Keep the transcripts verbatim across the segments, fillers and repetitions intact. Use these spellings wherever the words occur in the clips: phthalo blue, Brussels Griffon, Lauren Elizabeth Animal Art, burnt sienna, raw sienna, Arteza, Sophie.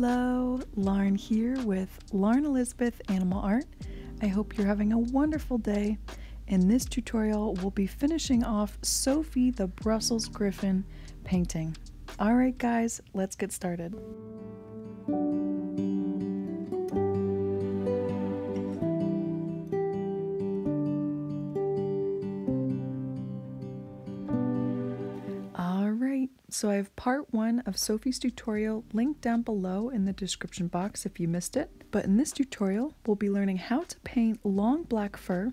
Hello, Lauren here with Lauren Elizabeth Animal Art. I hope you're having a wonderful day. In this tutorial, we'll be finishing off Sophie the Brussels Griffon painting. All right, guys, let's get started. So I have part one of Sophie's tutorial linked down below in the description box if you missed it. But in this tutorial, we'll be learning how to paint long black fur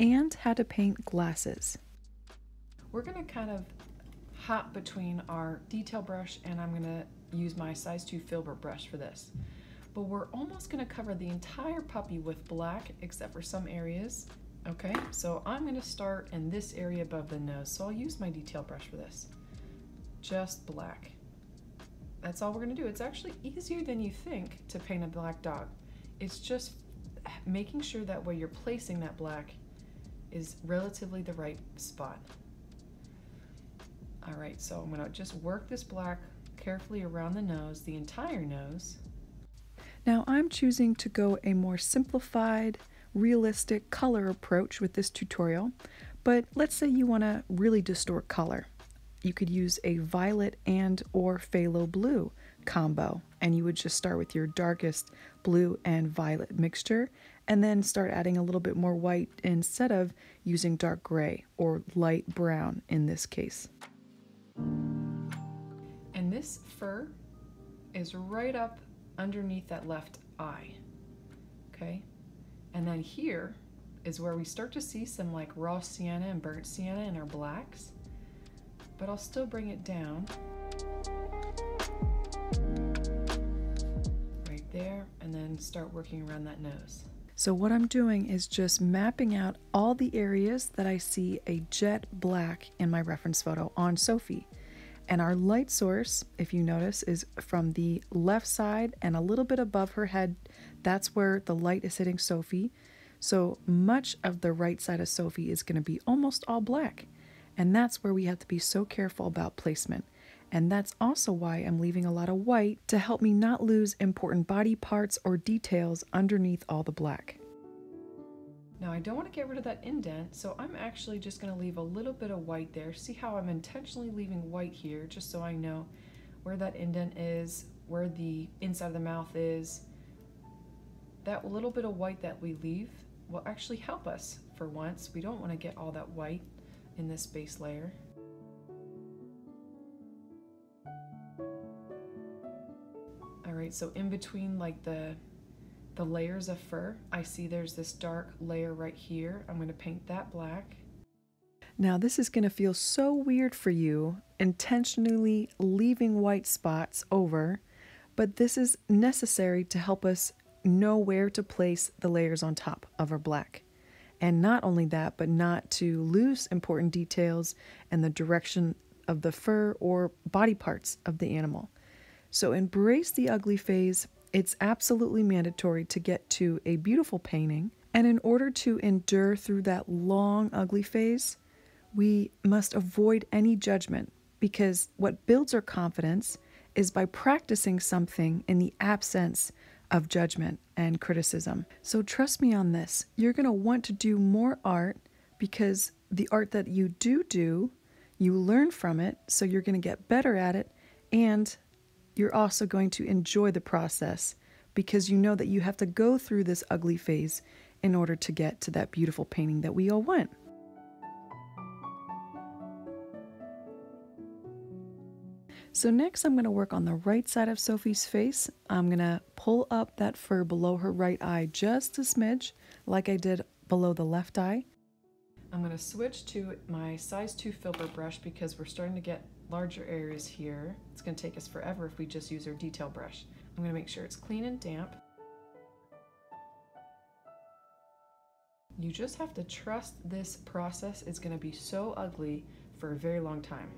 and how to paint glasses. We're gonna kind of hop between our detail brush and I'm gonna use my size two filbert brush for this. But we're almost gonna cover the entire puppy with black except for some areas. Okay, so I'm gonna start in this area above the nose. So I'll use my detail brush for this. Just black. That's all we're gonna do. It's actually easier than you think to paint a black dog. It's just making sure that where you're placing that black is relatively the right spot. All right, so I'm gonna just work this black carefully around the nose, the entire nose. Now I'm choosing to go a more simplified, realistic color approach with this tutorial, but let's say you wanna really distort color. You could use a violet and or phthalo blue combo, and you would just start with your darkest blue and violet mixture and then start adding a little bit more white instead of using dark gray or light brown in this case. And this fur is right up underneath that left eye, okay? And then here is where we start to see some like raw sienna and burnt sienna in our blacks. But I'll still bring it down right there and then start working around that nose. So what I'm doing is just mapping out all the areas that I see a jet black in my reference photo on Sophie. And our light source, if you notice, is from the left side and a little bit above her head. That's where the light is hitting Sophie. So much of the right side of Sophie is going to be almost all black. And that's where we have to be so careful about placement. And that's also why I'm leaving a lot of white to help me not lose important body parts or details underneath all the black. Now I don't want to get rid of that indent, so I'm actually just going to leave a little bit of white there. See how I'm intentionally leaving white here, just so I know where that indent is, where the inside of the mouth is. That little bit of white that we leave will actually help us for once. We don't want to get all that white in this base layer. All right, so in between like the, the layers of fur, I see there's this dark layer right here. I'm gonna paint that black. Now this is gonna feel so weird for you, intentionally leaving white spots over, but this is necessary to help us know where to place the layers on top of our black. And not only that, but not to lose important details and the direction of the fur or body parts of the animal. So embrace the ugly phase. It's absolutely mandatory to get to a beautiful painting. And in order to endure through that long ugly phase, we must avoid any judgment, because what builds our confidence is by practicing something in the absence of judgment and criticism. So trust me on this, you're going to want to do more art, because the art that you do do, you learn from it, so you're going to get better at it, and you're also going to enjoy the process, because you know that you have to go through this ugly phase in order to get to that beautiful painting that we all want. So next I'm going to work on the right side of Sophie's face. I'm going to pull up that fur below her right eye just a smidge, like I did below the left eye. I'm going to switch to my size two filbert brush because we're starting to get larger areas here. It's going to take us forever if we just use our detail brush. I'm going to make sure it's clean and damp. You just have to trust this process is going to be so ugly for a very long time.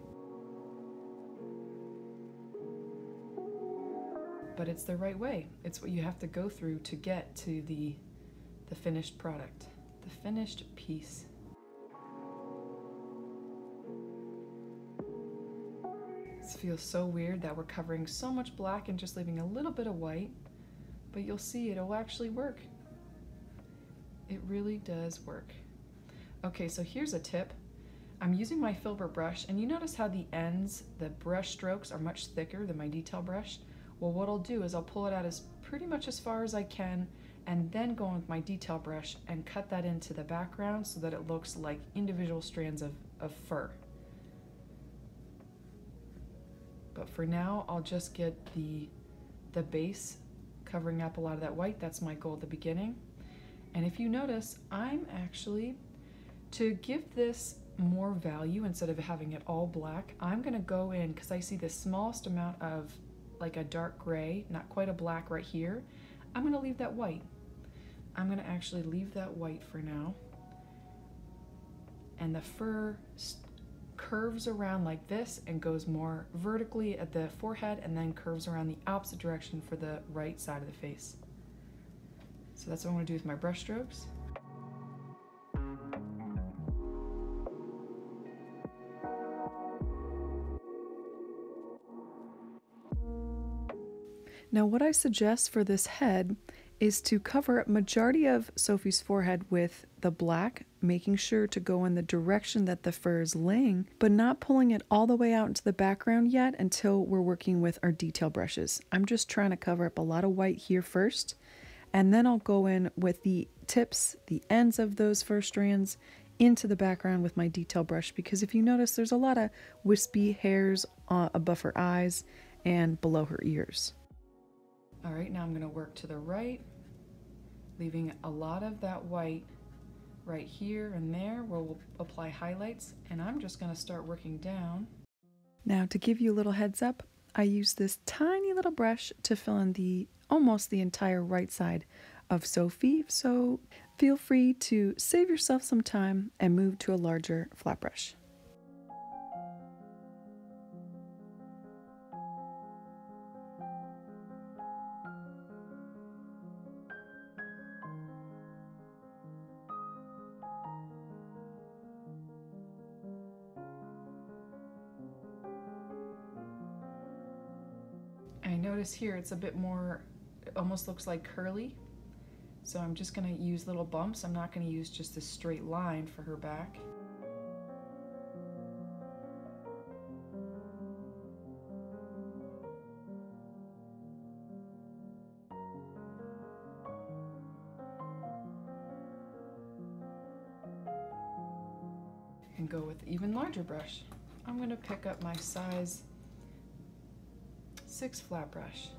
But it's the right way. It's what you have to go through to get to the, the finished product, the finished piece. It feels so weird that we're covering so much black and just leaving a little bit of white, but you'll see it'll actually work. It really does work. Okay, so here's a tip. I'm using my filbert brush, and you notice how the ends, the brush strokes are much thicker than my detail brush. Well, what I'll do is I'll pull it out as pretty much as far as I can, and then go in with my detail brush and cut that into the background so that it looks like individual strands of, of fur. But for now, I'll just get the, the base covering up a lot of that white. That's my goal at the beginning. And if you notice, I'm actually, to give this more value instead of having it all black, I'm gonna go in, because I see the smallest amount of like a dark gray, not quite a black right here. I'm gonna leave that white. I'm gonna actually leave that white for now. And the fur curves around like this and goes more vertically at the forehead and then curves around the opposite direction for the right side of the face. So that's what I'm gonna do with my brush strokes. Now what I suggest for this head is to cover a majority of Sophie's forehead with the black, making sure to go in the direction that the fur is laying, but not pulling it all the way out into the background yet until we're working with our detail brushes. I'm just trying to cover up a lot of white here first, and then I'll go in with the tips, the ends of those fur strands into the background with my detail brush, because if you notice, there's a lot of wispy hairs uh, above her eyes and below her ears. All right, now I'm gonna work to the right, leaving a lot of that white right here and there where we'll apply highlights, and I'm just gonna start working down. Now to give you a little heads up, I use this tiny little brush to fill in the almost the entire right side of Sophie, so feel free to save yourself some time and move to a larger flat brush. Notice here it's a bit more, it almost looks like curly, so I'm just going to use little bumps. I'm not going to use just a straight line for her back. And go with an even larger brush. I'm going to pick up my size six flat brush.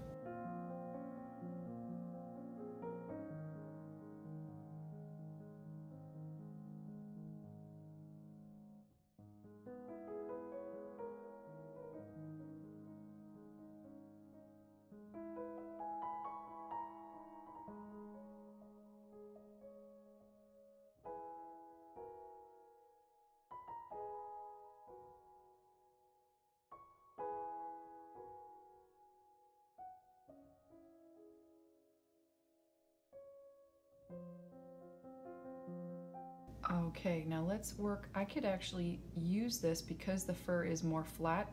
Okay, now let's work. I could actually use this because the fur is more flat,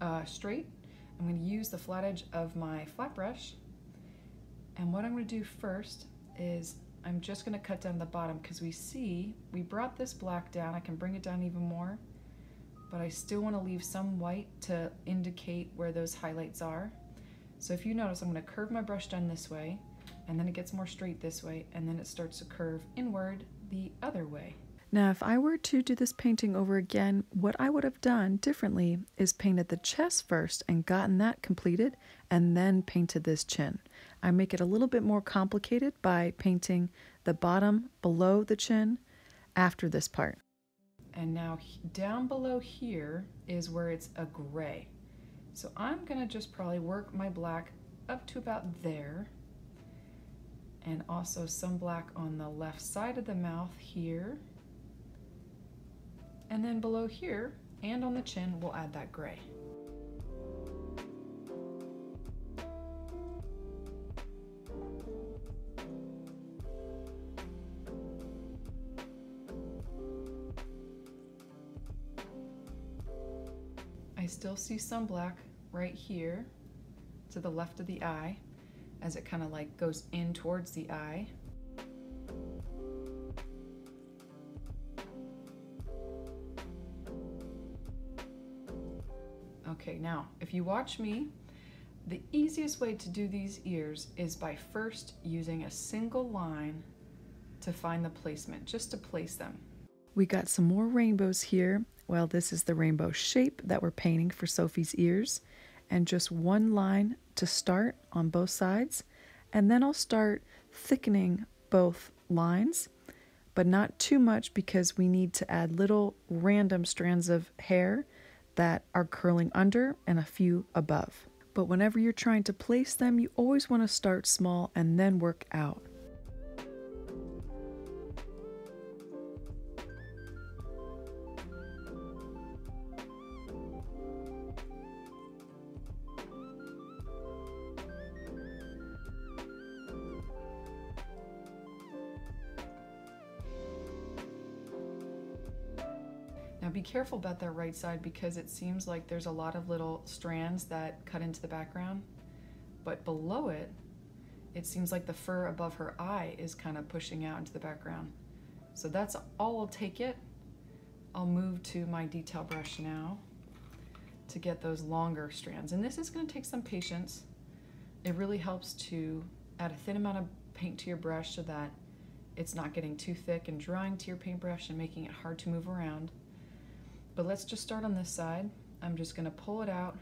uh, straight. I'm going to use the flat edge of my flat brush. And what I'm going to do first is I'm just going to cut down the bottom, because we see we brought this black down. I can bring it down even more, but I still want to leave some white to indicate where those highlights are. So if you notice, I'm going to curve my brush down this way, and then it gets more straight this way, and then it starts to curve inward the other way. Now, if I were to do this painting over again, what I would have done differently is painted the chest first and gotten that completed, and then painted this chin. I make it a little bit more complicated by painting the bottom below the chin after this part. And now down below here is where it's a gray. So I'm gonna just probably work my black up to about there, and also some black on the left side of the mouth here. And then below here and on the chin, we'll add that gray. I I still see some black right here to the left of the eye as it kind of like goes in towards the eye. Okay, now if you watch me, the easiest way to do these ears is by first using a single line to find the placement, just to place them. We got some more rainbows here. Well, this is the rainbow shape that we're painting for Sophie's ears, and just one line to start on both sides, and then I'll start thickening both lines, but not too much because we need to add little random strands of hair that are curling under and a few above. But whenever you're trying to place them, you always want to start small and then work out. Now be careful about that right side because it seems like there's a lot of little strands that cut into the background, but below it, it seems like the fur above her eye is kind of pushing out into the background. So that's all I'll take it. I'll move to my detail brush now to get those longer strands. And this is going to take some patience. It really helps to add a thin amount of paint to your brush so that it's not getting too thick and drying to your paintbrush and making it hard to move around. But let's just start on this side. I'm just gonna pull it out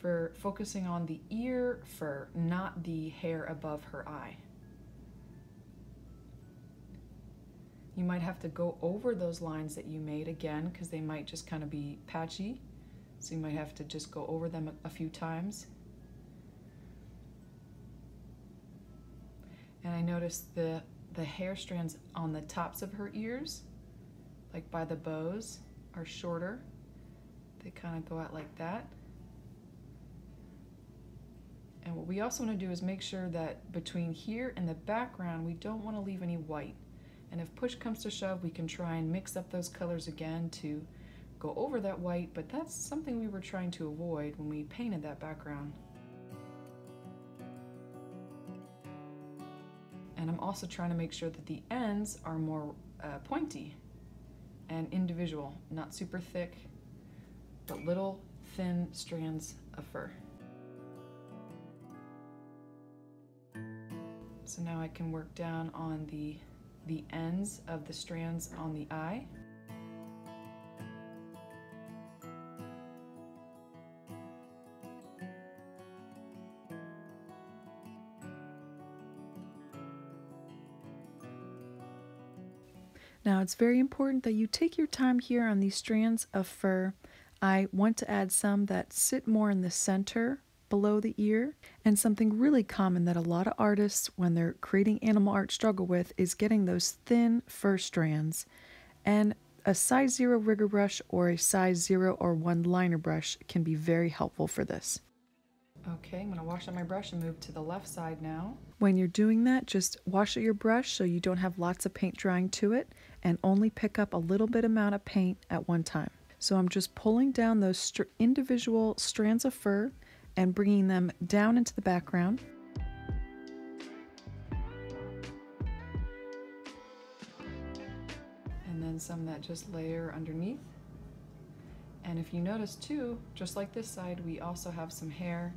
for focusing on the ear fur, not the hair above her eye. You might have to go over those lines that you made again because they might just kind of be patchy. So you might have to just go over them a few times. And I noticed the, the hair strands on the tops of her ears, like by the bows, are shorter. They kind of go out like that. And what we also want to do is make sure that between here and the background, we don't want to leave any white. And if push comes to shove, we can try and mix up those colors again to go over that white, but that's something we were trying to avoid when we painted that background. And I'm also trying to make sure that the ends are more uh, pointy and individual, not super thick, but little thin strands of fur. So now I can work down on the, the ends of the strands on the eye. Now it's very important that you take your time here on these strands of fur. I want to add some that sit more in the center below the ear, and something really common that a lot of artists when they're creating animal art struggle with is getting those thin fur strands. And a size zero rigger brush or a size zero or one liner brush can be very helpful for this. Okay, I'm gonna wash out my brush and move to the left side now. When you're doing that, just wash out your brush so you don't have lots of paint drying to it, and only pick up a little bit amount of paint at one time. So I'm just pulling down those str individual strands of fur and bringing them down into the background. And then some that just layer underneath. And if you notice too, just like this side, we also have some hair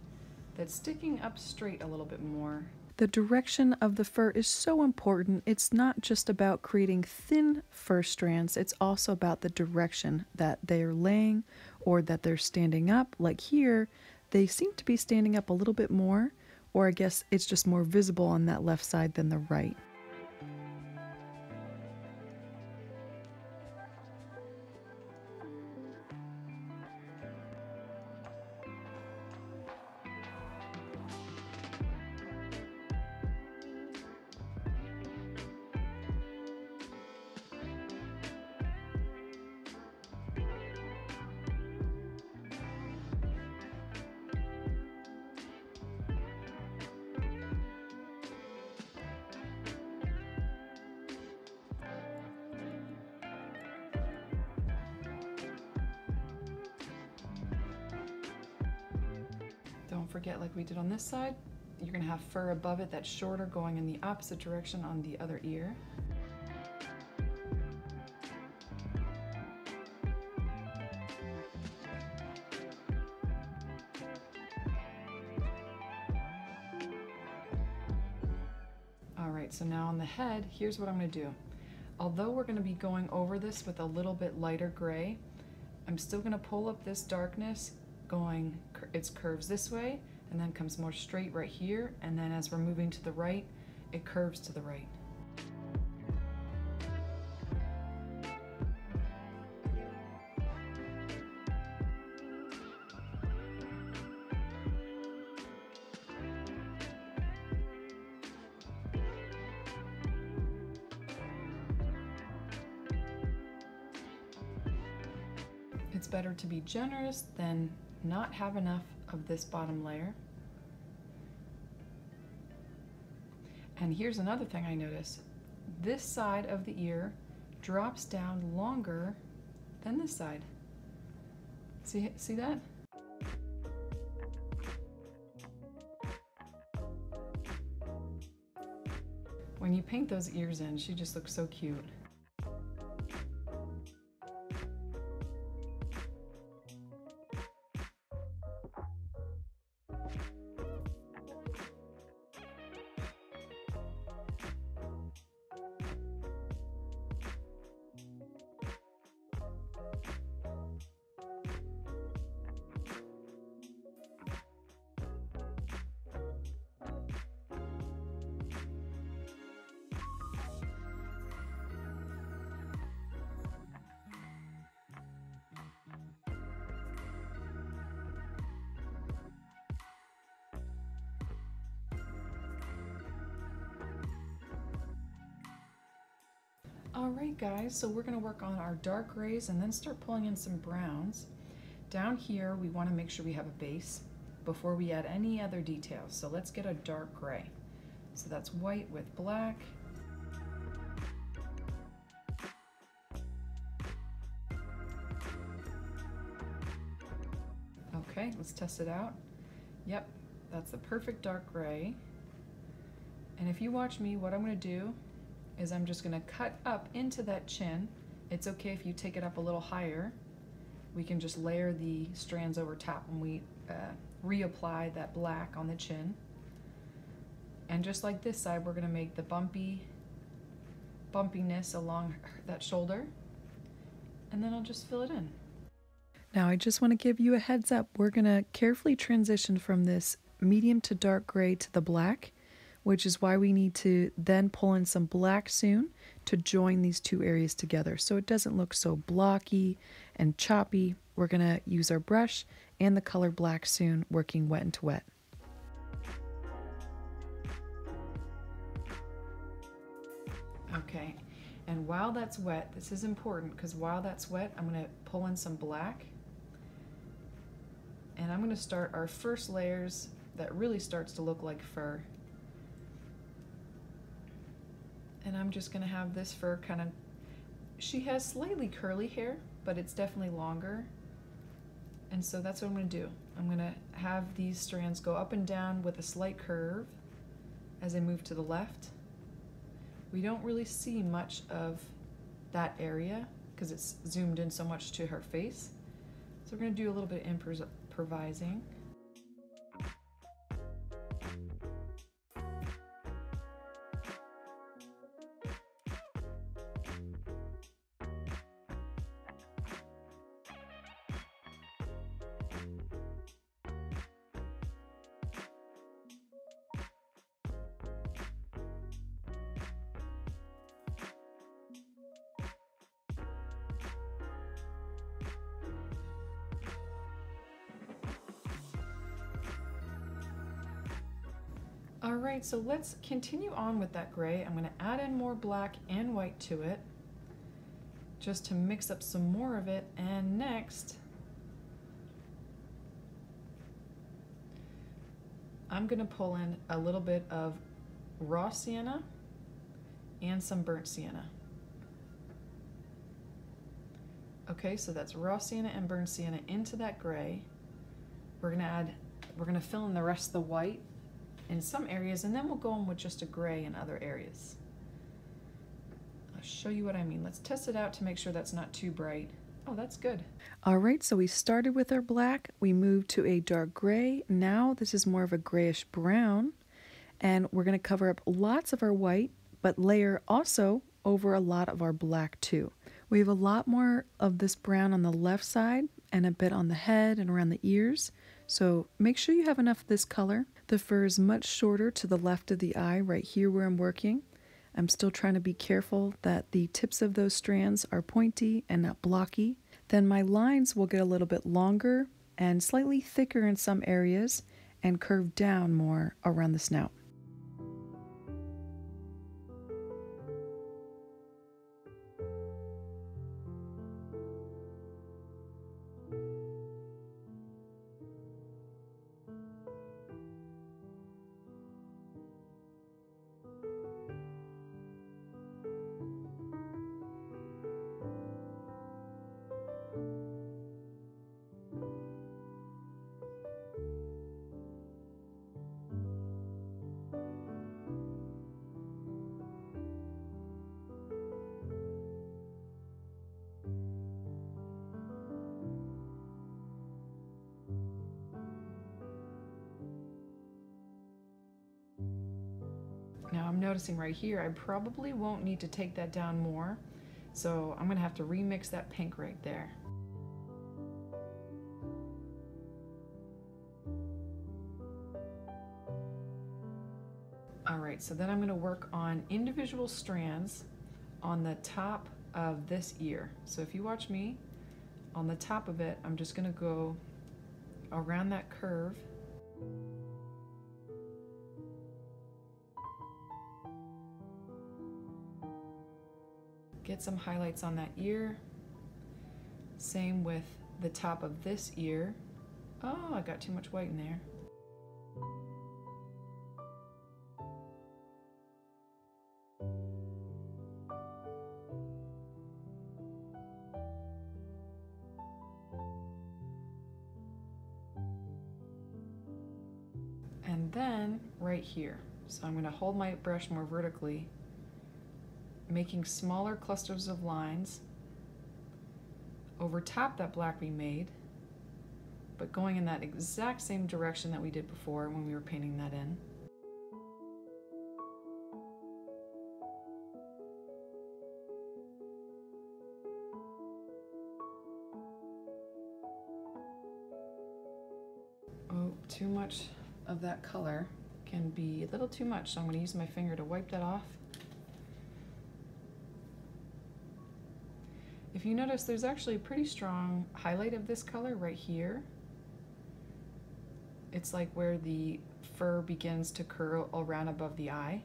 that's sticking up straight a little bit more. The direction of the fur is so important. It's not just about creating thin fur strands, it's also about the direction that they're laying or that they're standing up. Like here, they seem to be standing up a little bit more, or I guess it's just more visible on that left side than the right. forget, like we did on this side, you're gonna have fur above it that's shorter going in the opposite direction on the other ear. So now on the head, here's what I'm going to do. Although we're going to be going over this with a little bit lighter gray, I'm still going to pull up this darkness going, it curves this way and then comes more straight right here, and then as we're moving to the right, it curves to the right. It's better to be generous than not have enough of this bottom layer. And here's another thing I noticed. This side of the ear drops down longer than this side. See, see that? When you paint those ears in, she just looks so cute. Alright guys, so we're going to work on our dark grays and then start pulling in some browns. Down here we want to make sure we have a base before we add any other details, so let's get a dark gray. So that's white with black. Okay, let's test it out. Yep, that's the perfect dark gray. And if you watch me, what I'm going to do is I'm just going to cut up into that chin. It's okay if you take it up a little higher. We can just layer the strands over top when we uh, reapply that black on the chin. And just like this side, we're going to make the bumpy bumpiness along that shoulder. And then I'll just fill it in. Now I just want to give you a heads up. We're going to carefully transition from this medium to dark gray to the black, which is why we need to then pull in some black soon to join these two areas together so it doesn't look so blocky and choppy. We're gonna use our brush and the color black soon, working wet into wet. Okay, and while that's wet, this is important because while that's wet, I'm gonna pull in some black and I'm gonna start our first layers that really starts to look like fur. And I'm just gonna have this fur kind of, she has slightly curly hair, but it's definitely longer. And so that's what I'm gonna do. I'm gonna have these strands go up and down with a slight curve as I move to the left. We don't really see much of that area because it's zoomed in so much to her face. So we're gonna do a little bit of improvising. All right, so let's continue on with that gray. I'm gonna add in more black and white to it just to mix up some more of it. And next, I'm gonna pull in a little bit of raw sienna and some burnt sienna. Okay, so that's raw sienna and burnt sienna into that gray. We're gonna add We're going to fill in the rest of the white in some areas, and then we'll go in with just a gray in other areas. I'll show you what I mean. Let's test it out to make sure that's not too bright. Oh, that's good. All right, so we started with our black. We moved to a dark gray. Now this is more of a grayish brown, and we're going to cover up lots of our white, but layer also over a lot of our black too. We have a lot more of this brown on the left side and a bit on the head and around the ears. So make sure you have enough of this color. The fur is much shorter to the left of the eye right here where I'm working. I'm still trying to be careful that the tips of those strands are pointy and not blocky. Then my lines will get a little bit longer and slightly thicker in some areas and curve down more around the snout. Now I'm noticing right here, I probably won't need to take that down more. So I'm gonna have to remix that pink right there. All right, so then I'm gonna work on individual strands on the top of this ear. So if you watch me, on the top of it, I'm just gonna go around that curve. Get some highlights on that ear. Same with the top of this ear. Oh, I got too much white in there. And then right here. So I'm going to hold my brush more vertically, making smaller clusters of lines over top that black we made, but going in that exact same direction that we did before when we were painting that in. Oh, too much of that color can be a little too much, so I'm going to use my finger to wipe that off. If you notice, there's actually a pretty strong highlight of this color right here. It's like where the fur begins to curl around above the eye,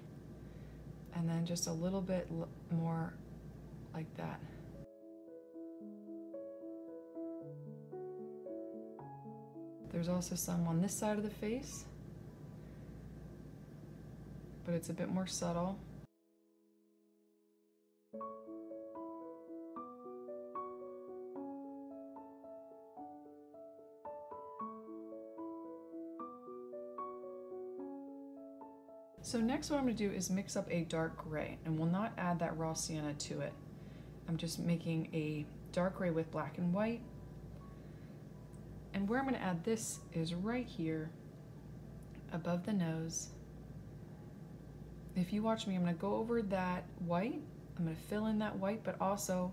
and then just a little bit more like that. There's also some on this side of the face, but it's a bit more subtle. So next what I'm going to do is mix up a dark gray, and we'll not add that raw sienna to it. I'm just making a dark gray with black and white. And where I'm going to add this is right here above the nose. If you watch me, I'm going to go over that white. I'm going to fill in that white, but also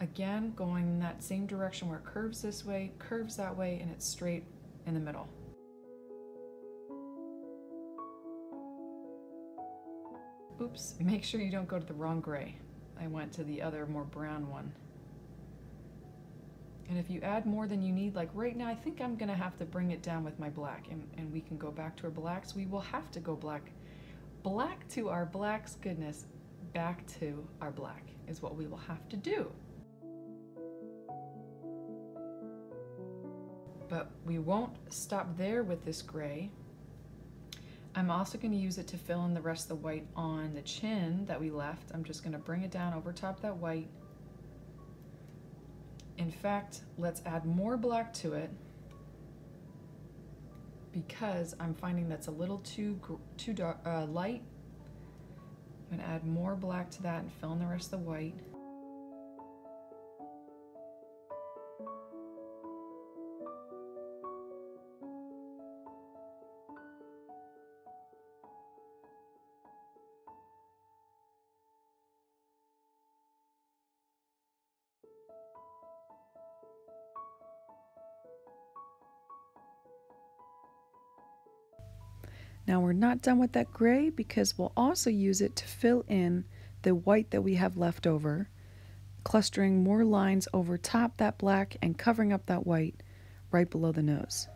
again going in that same direction where it curves this way, curves that way, and it's straight in the middle. Oops, make sure you don't go to the wrong gray. I went to the other, more brown one. And if you add more than you need, like right now, I think I'm gonna have to bring it down with my black, and, and we can go back to our blacks. We will have to go black. Black to our blacks, goodness, back to our black is what we will have to do. But we won't stop there with this gray. I'm also going to use it to fill in the rest of the white on the chin that we left. I'm just going to bring it down over top that white. In fact, let's add more black to it. because I'm finding that's a little too too dark, uh, light. I'm gonna add more black to that and fill in the rest of the white. Now we're not done with that gray because we'll also use it to fill in the white that we have left over, clustering more lines over top that black and covering up that white right below the nose.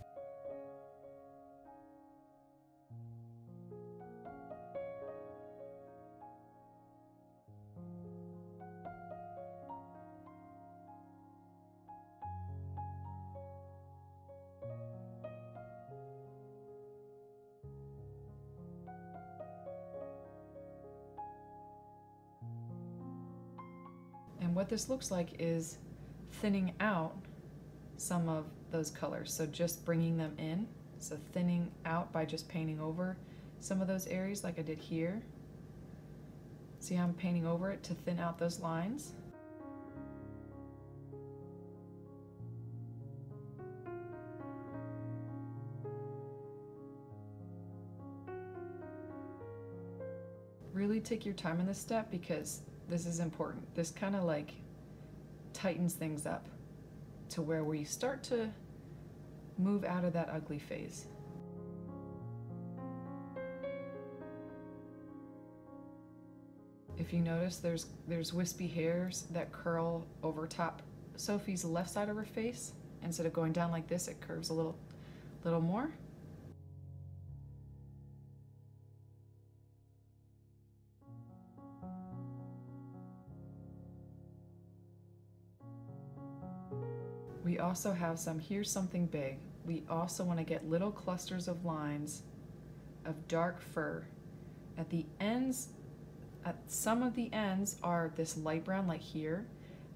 And what this looks like is thinning out some of those colors, so just bringing them in. So thinning out by just painting over some of those areas like I did here. See how I'm painting over it to thin out those lines? Really take your time in this step because this is important. This kind of like tightens things up to where we start to move out of that ugly phase. If you notice, there's there's wispy hairs that curl over top Sophie's left side of her face. Instead of going down like this, it curves a little, little more. We also have some, here's something big. We also want to get little clusters of lines of dark fur. At the ends, at some of the ends are this light brown like here,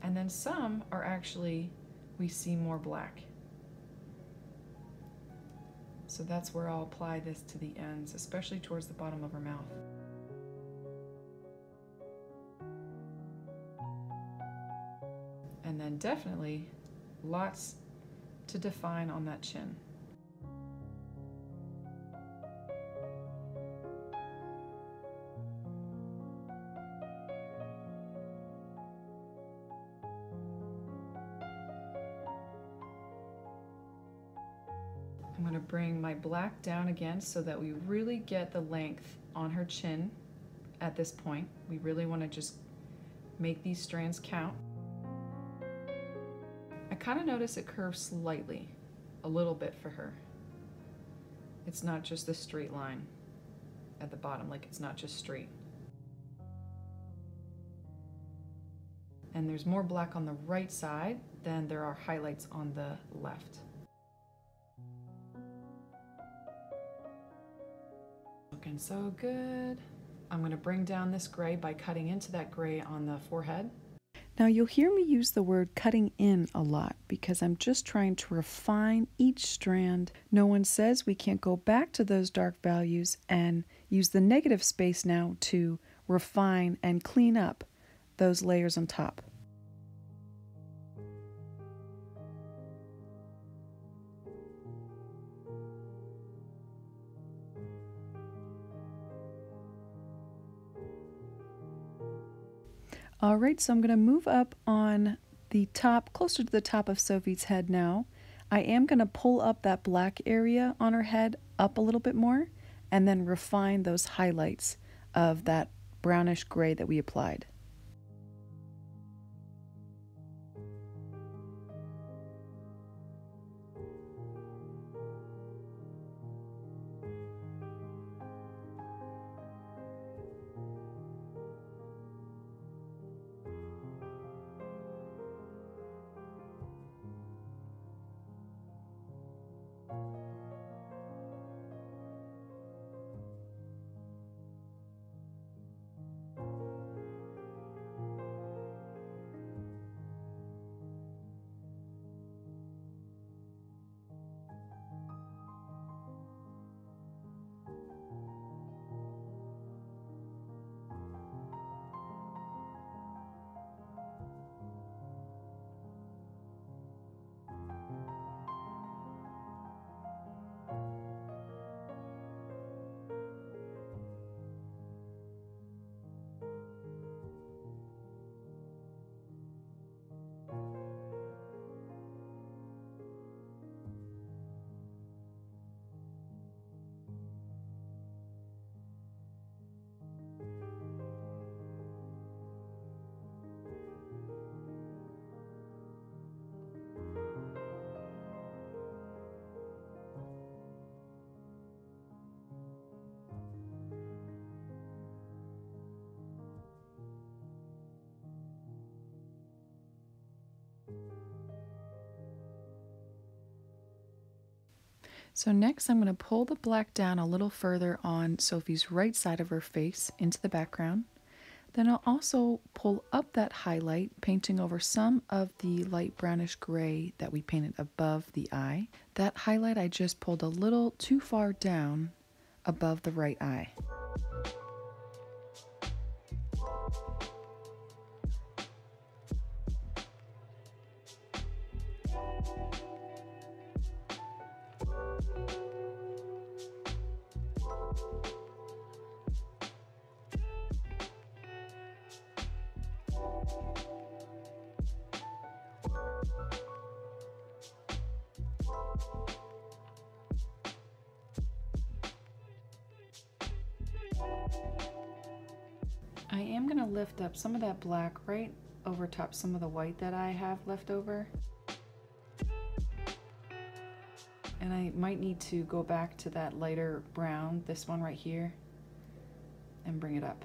and then some are actually, we see more black. So that's where I'll apply this to the ends, especially towards the bottom of her mouth. And then definitely, lots to define on that chin. I'm going to bring my black down again so that we really get the length on her chin at this point. We really want to just make these strands count. Kind of notice it curves slightly, a little bit for her. It's not just a straight line at the bottom, like it's not just straight. And there's more black on the right side than there are highlights on the left. Looking so good. I'm gonna bring down this gray by cutting into that gray on the forehead. Now you'll hear me use the word cutting in a lot because I'm just trying to refine each strand. No one says we can't go back to those dark values and use the negative space now to refine and clean up those layers on top. All right, so I'm gonna move up on the top, closer to the top of Sophie's head now. I am gonna pull up that black area on her head up a little bit more and then refine those highlights of that brownish gray that we applied. So next I'm going to pull the black down a little further on Sophie's right side of her face into the background. Then I'll also pull up that highlight, painting over some of the light brownish gray that we painted above the eye. That highlight I just pulled a little too far down above the right eye. I am going to lift up some of that black right over top some of the white that I have left over. And I might need to go back to that lighter brown, this one right here, and bring it up.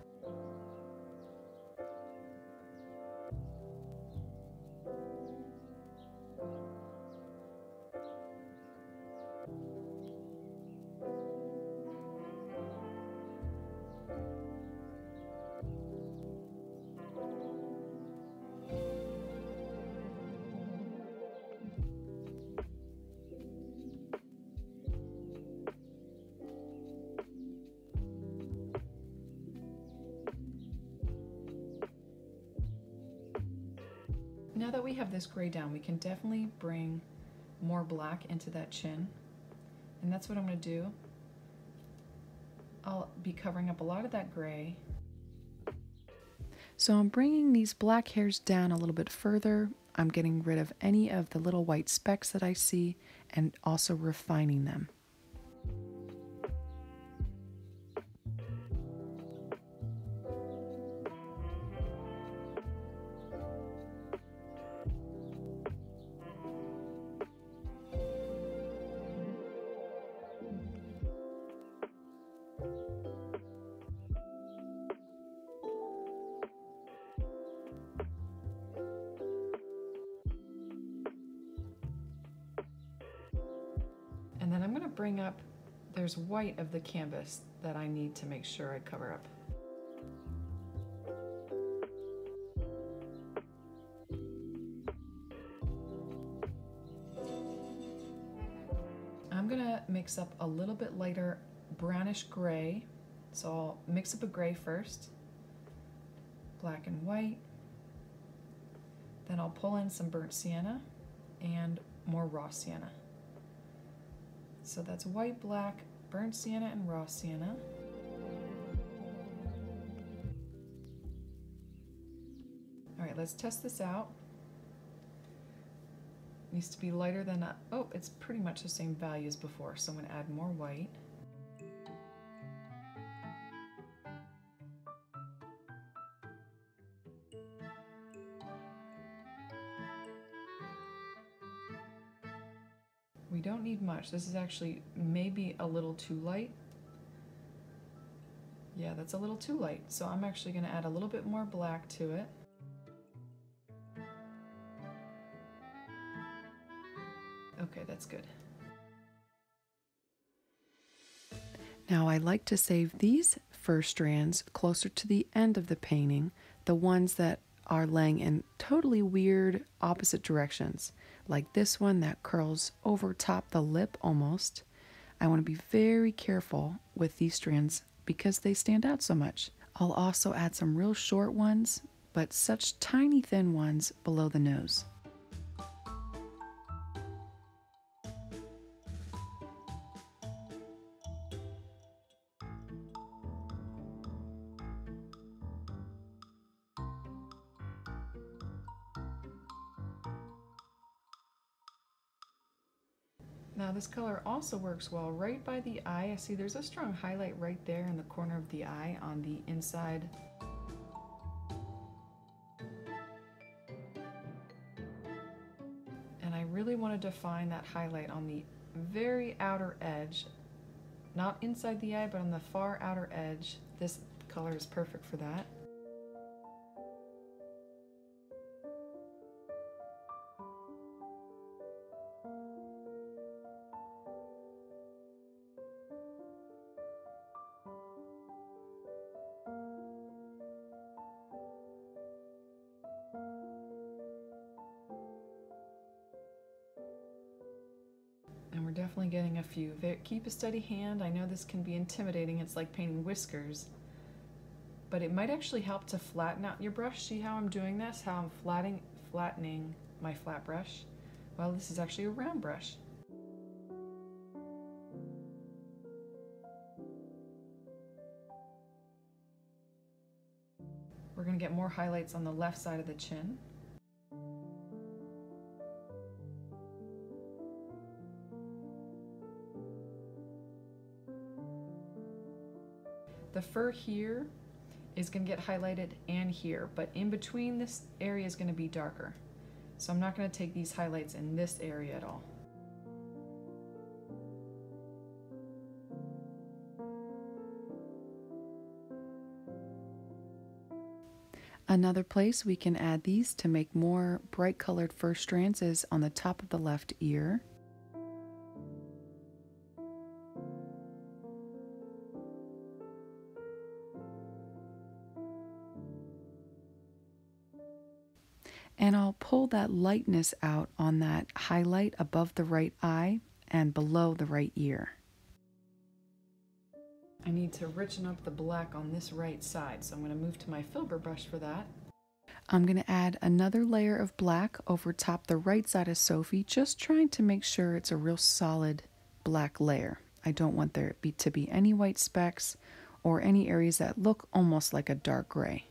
Now that we have this gray down, we can definitely bring more black into that chin. And that's what I'm going to do. I'll be covering up a lot of that gray. So I'm bringing these black hairs down a little bit further. I'm getting rid of any of the little white specks that I see and also refining them. And then I'm going to bring up, there's white of the canvas that I need to make sure I cover up. I'm going to mix up a little bit lighter brownish gray. So I'll mix up a gray first, black and white. Then I'll pull in some burnt sienna and more raw sienna. So that's white, black, burnt sienna, and raw sienna. All right, let's test this out. It needs to be lighter than, a, oh, it's pretty much the same value as before, so I'm gonna add more white. We don't need much. This is actually maybe a little too light. Yeah, that's a little too light. So I'm actually going to add a little bit more black to it. Okay, that's good. Now I like to save these fur strands closer to the end of the painting, the ones that are laying in totally weird opposite directions. Like this one that curls over top the lip almost. I want to be very careful with these strands because they stand out so much. I'll also add some real short ones, but such tiny thin ones below the nose. Now this color also works well right by the eye. I see there's a strong highlight right there in the corner of the eye on the inside. And I really want to define that highlight on the very outer edge, not inside the eye, but on the far outer edge. This color is perfect for that. definitely getting a few. Keep a steady hand. I know this can be intimidating. It's like painting whiskers, but it might actually help to flatten out your brush. See how I'm doing this? How I'm flattening, flattening my flat brush? Well, this is actually a round brush. We're going to get more highlights on the left side of the chin. The fur here is going to get highlighted and here, but in between this area is going to be darker. So I'm not going to take these highlights in this area at all. Another place we can add these to make more bright colored fur strands is on the top of the left ear. And I'll pull that lightness out on that highlight above the right eye and below the right ear. I need to richen up the black on this right side, so I'm going to move to my filbert brush for that. I'm going to add another layer of black over top the right side of Sophie, just trying to make sure it's a real solid black layer. I don't want there to be any white specks or any areas that look almost like a dark gray.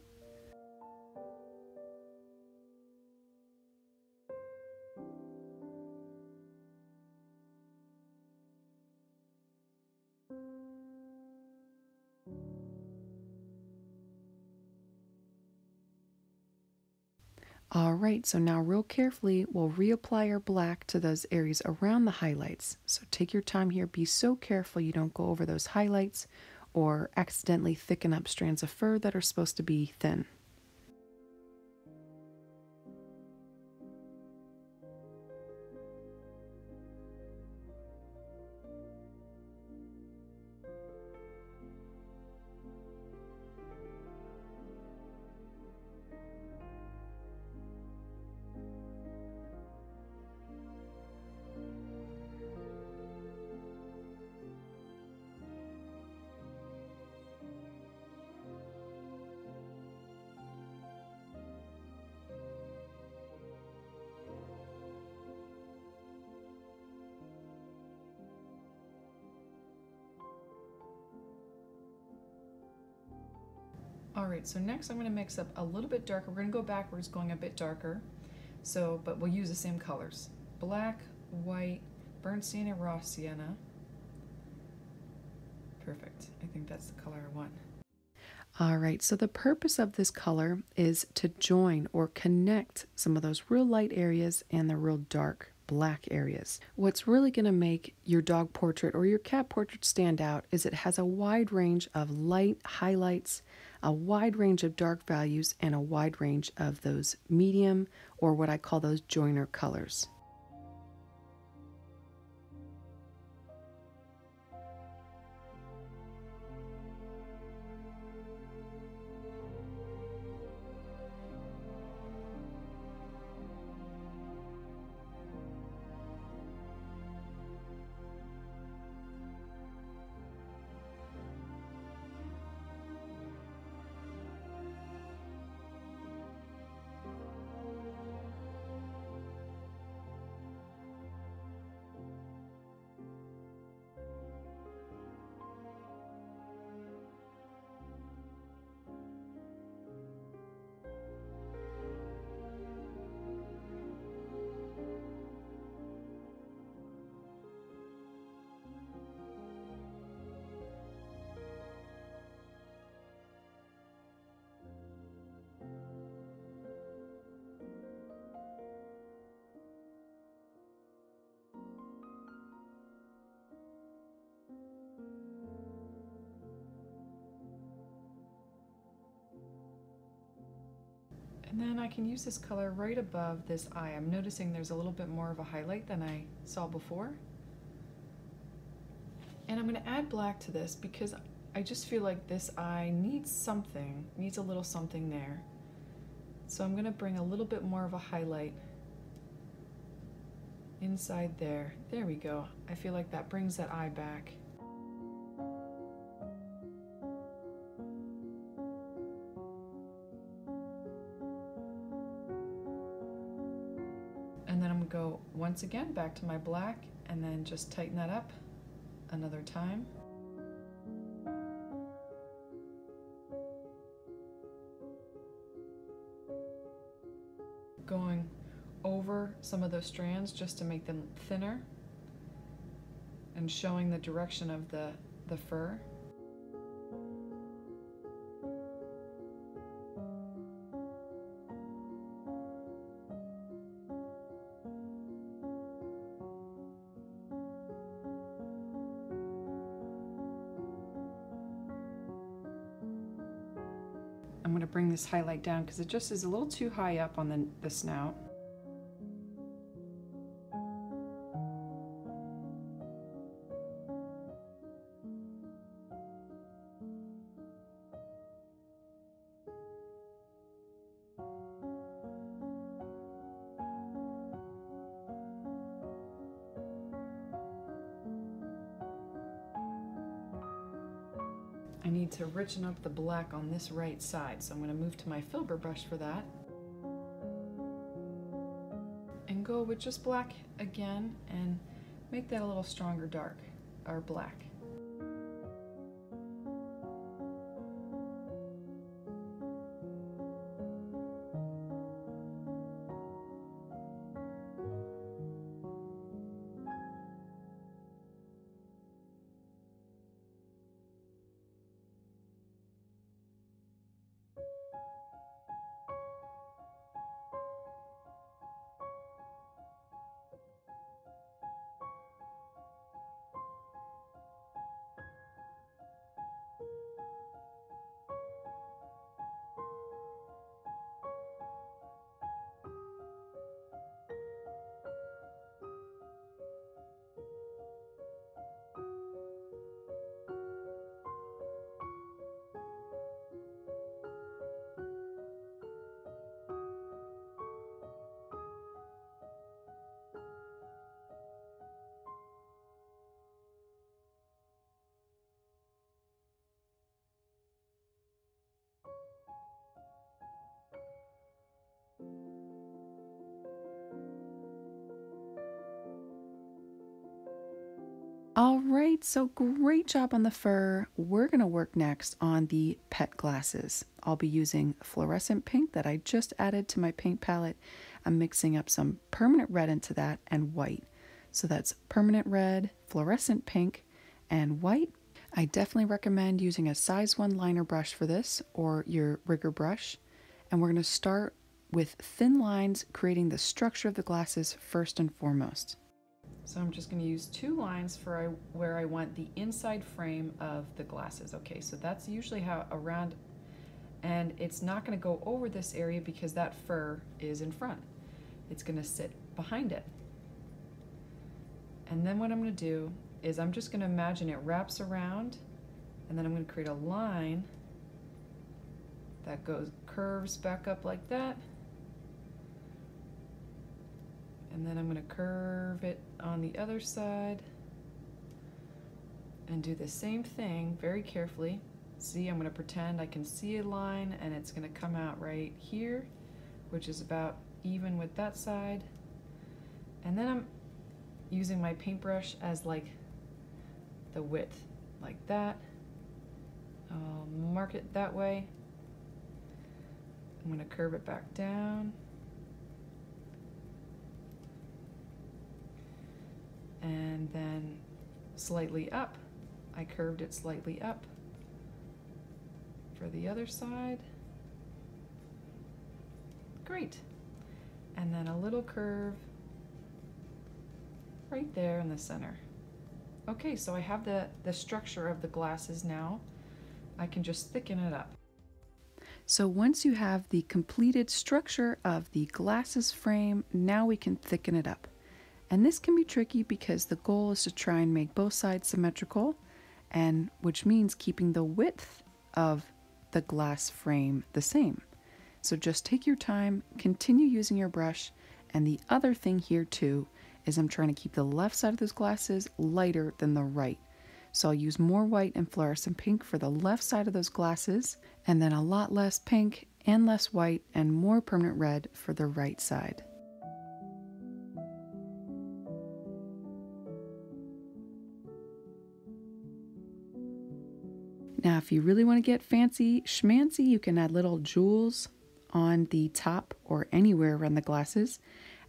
All right, so now real carefully, we'll reapply our black to those areas around the highlights. So take your time here. Be so careful you don't go over those highlights or accidentally thicken up strands of fur that are supposed to be thin. All right, so next I'm going to mix up a little bit darker. We're going to go backwards, going a bit darker. So, but we'll use the same colors. Black, white, burnt sienna, raw sienna. Perfect. I think that's the color I want. All right, so the purpose of this color is to join or connect some of those real light areas and the real dark black areas. What's really going to make your dog portrait or your cat portrait stand out is it has a wide range of light highlights, a wide range of dark values, and a wide range of those medium, or what I call those joiner colors. And then I can use this color right above this eye. I'm noticing there's a little bit more of a highlight than I saw before. And I'm going to add black to this because I just feel like this eye needs something, needs a little something there. So I'm going to bring a little bit more of a highlight inside there. There we go. I feel like that brings that eye back. And then I'm gonna go once again back to my black and then just tighten that up another time. Going over some of those strands just to make them thinner and showing the direction of the, the fur. I'm going to bring this highlight down because it just is a little too high up on the, the snout. I need to richen up the black on this right side, so I'm going to move to my filbert brush for that. And go with just black again and make that a little stronger dark, or black. All right, so great job on the fur. We're gonna work next on the pet glasses. I'll be using fluorescent pink that I just added to my paint palette. I'm mixing up some permanent red into that and white. So that's permanent red, fluorescent pink, and white. I definitely recommend using a size one liner brush for this or your rigger brush. And we're gonna start with thin lines, creating the structure of the glasses first and foremost. So I'm just going to use two lines for I, where I want the inside frame of the glasses. Okay, so that's usually how around, and it's not going to go over this area because that fur is in front. It's going to sit behind it. And then what I'm going to do is I'm just going to imagine it wraps around, and then I'm going to create a line that goes curves back up like that. And then I'm going to curve it on the other side and do the same thing very carefully. See, I'm going to pretend I can see a line and it's going to come out right here, which is about even with that side. And then I'm using my paintbrush as like the width, like that. I'll mark it that way. I'm going to curve it back down. And then slightly up. I curved it slightly up for the other side. Great. And then a little curve right there in the center. Okay, so I have the, the structure of the glasses now. I can just thicken it up. So once you have the completed structure of the glasses frame, now we can thicken it up. And this can be tricky because the goal is to try and make both sides symmetrical, and which means keeping the width of the glass frame the same. So just take your time, continue using your brush, and the other thing here too is I'm trying to keep the left side of those glasses lighter than the right. So I'll use more white and fluorescent pink for the left side of those glasses, and then a lot less pink and less white and more permanent red for the right side. Now, if you really want to get fancy schmancy, you can add little jewels on the top or anywhere around the glasses.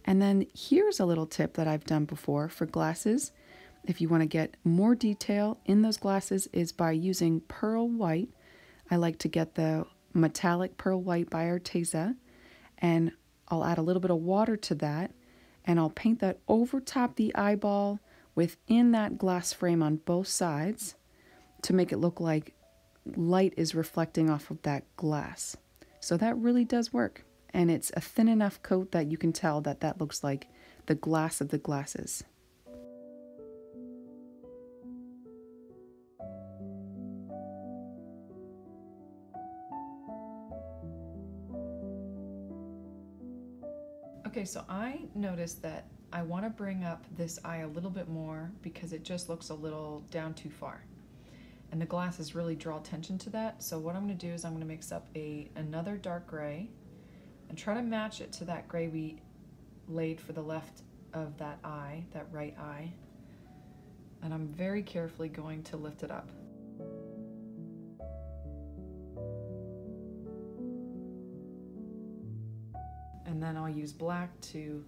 And then here's a little tip that I've done before for glasses. If you want to get more detail in those glasses is by using pearl white. I like to get the metallic pearl white by Arteza, and I'll add a little bit of water to that, and I'll paint that over top the eyeball within that glass frame on both sides to make it look like light is reflecting off of that glass. So that really does work, and it's a thin enough coat that you can tell that that looks like the glass of the glasses. Okay, so I noticed that I want to bring up this eye a little bit more because it just looks a little down too far. And the glasses really draw attention to that. So what I'm going to do is I'm going to mix up a another dark gray and try to match it to that gray we laid for the left of that eye, that right eye. And I'm very carefully going to lift it up. And then I'll use black to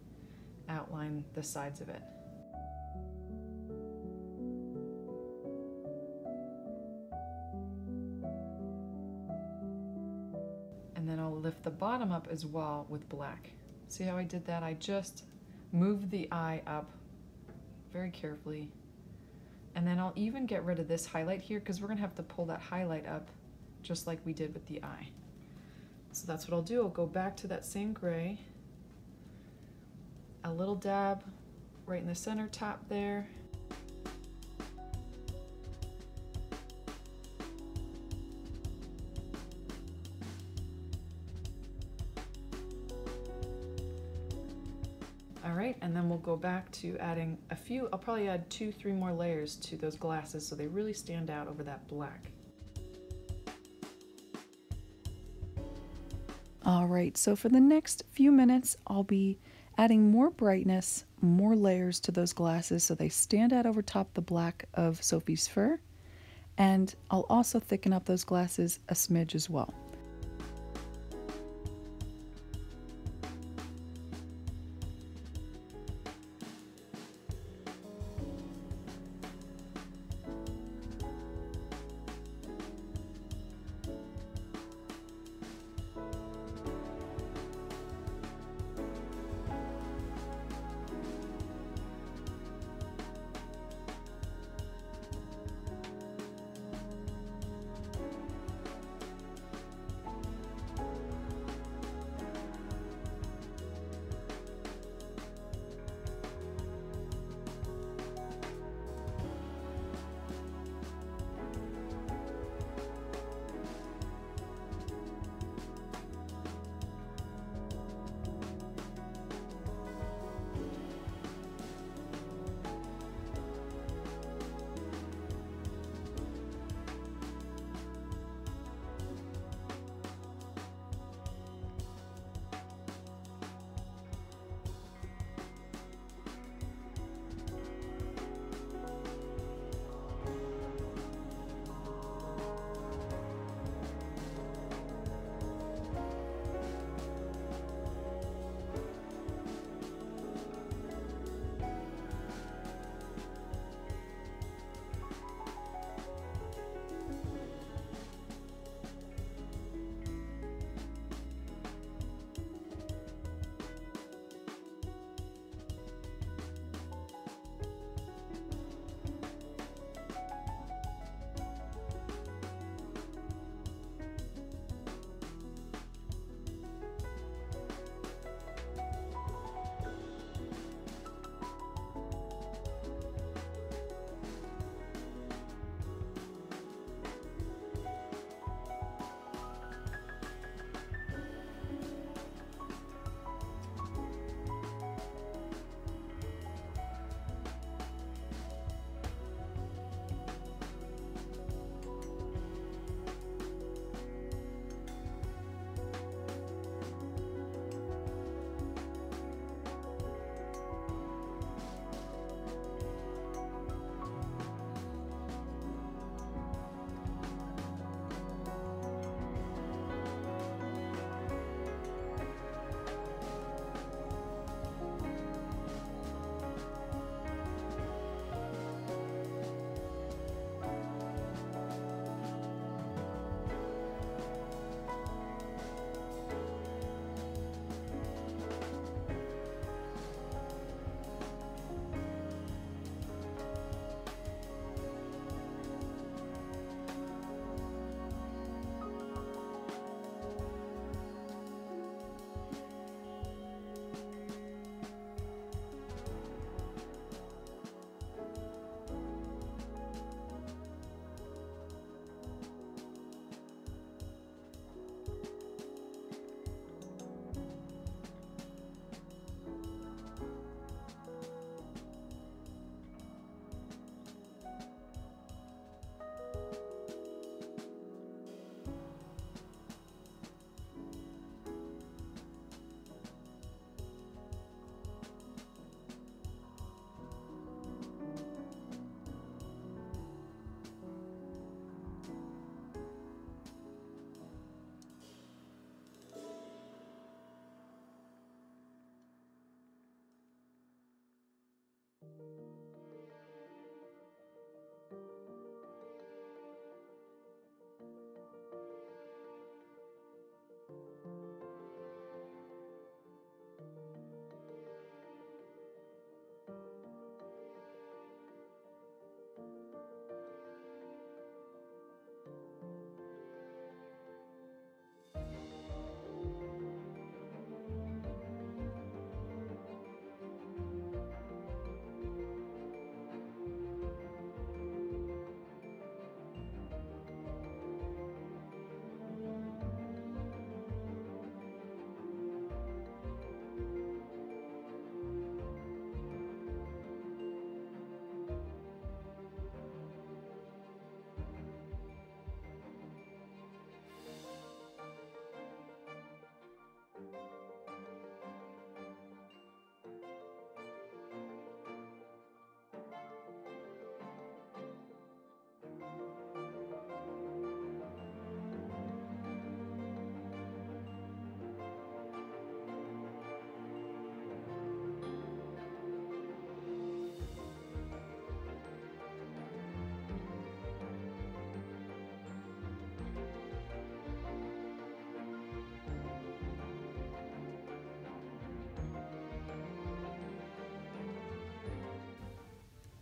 outline the sides of it. Lift the bottom up as well with black. See how I did that? I just moved the eye up very carefully. And then I'll even get rid of this highlight here because we're gonna have to pull that highlight up just like we did with the eye. So that's what I'll do. I'll go back to that same gray. A little dab right in the center top there. All right, and then we'll go back to adding a few, I'll probably add two, three more layers to those glasses so they really stand out over that black. All right, so for the next few minutes, I'll be adding more brightness, more layers to those glasses so they stand out over top the black of Sophie's fur. And I'll also thicken up those glasses a smidge as well.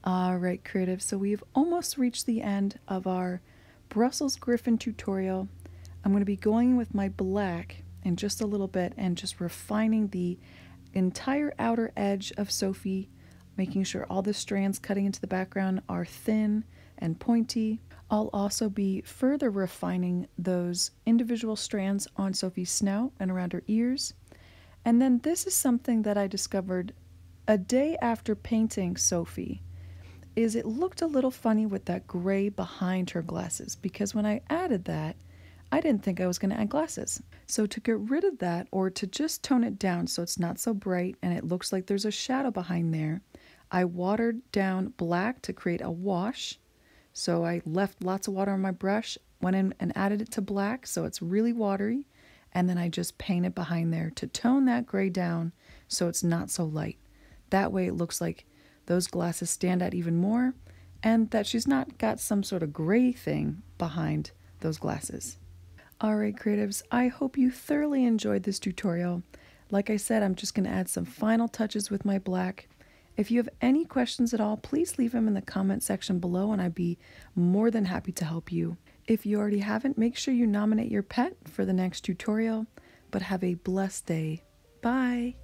All right, creative. So we've almost reached the end of our Brussels Griffon tutorial. I'm going to be going with my black in just a little bit and just refining the entire outer edge of Sophie, making sure all the strands cutting into the background are thin and pointy. I'll also be further refining those individual strands on Sophie's snout and around her ears. And then this is something that I discovered a day after painting Sophie, is it looked a little funny with that gray behind her glasses, because when I added that, I didn't think I was going to add glasses. So to get rid of that, or to just tone it down so it's not so bright and it looks like there's a shadow behind there, I watered down black to create a wash. So I left lots of water on my brush, went in and added it to black so it's really watery, and then I just painted behind there to tone that gray down so it's not so light. That way it looks like those glasses stand out even more and that she's not got some sort of gray thing behind those glasses. All right, creatives, I hope you thoroughly enjoyed this tutorial. Like I said, I'm just going to add some final touches with my black. If you have any questions at all, please leave them in the comment section below and I'd be more than happy to help you. If you already haven't, make sure you nominate your pet for the next tutorial, but have a blessed day. Bye!